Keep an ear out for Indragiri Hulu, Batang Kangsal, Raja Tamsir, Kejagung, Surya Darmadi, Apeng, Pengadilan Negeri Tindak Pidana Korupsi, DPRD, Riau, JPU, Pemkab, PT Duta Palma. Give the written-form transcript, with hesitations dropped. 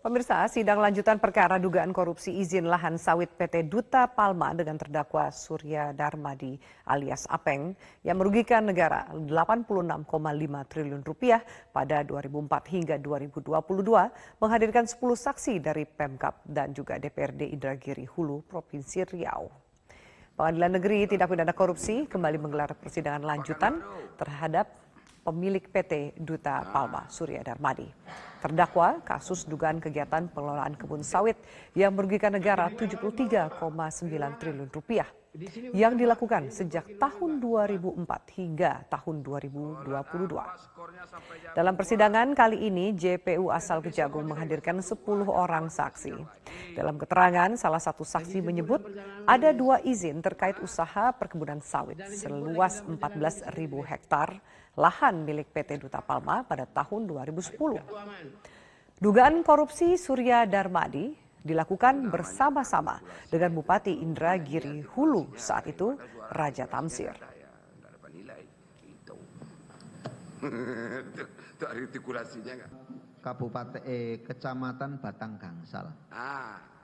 Pemirsa, sidang lanjutan perkara dugaan korupsi izin lahan sawit PT Duta Palma dengan terdakwa Surya Darmadi alias Apeng yang merugikan negara Rp86,5 triliun pada 2004 hingga 2022 menghadirkan 10 saksi dari Pemkab dan juga DPRD Indragiri Hulu, Provinsi Riau. Pengadilan Negeri Tindak Pidana Korupsi kembali menggelar persidangan lanjutan terhadap pemilik PT Duta Palma, Surya Darmadi. Terdakwa kasus dugaan kegiatan pengelolaan kebun sawit yang merugikan negara Rp73,9 triliun yang dilakukan sejak tahun 2004 hingga tahun 2022. Dalam persidangan kali ini, JPU asal Kejagung menghadirkan 10 orang saksi. Dalam keterangan, salah satu saksi menyebut ada 2 izin terkait usaha perkebunan sawit seluas 14.000 hektar lahan milik PT Duta Palma pada tahun 2010. Dugaan korupsi Surya Darmadi dilakukan bersama-sama dengan Bupati Indragiri Hulu saat itu, Raja Tamsir. Kecamatan Batang Kangsal.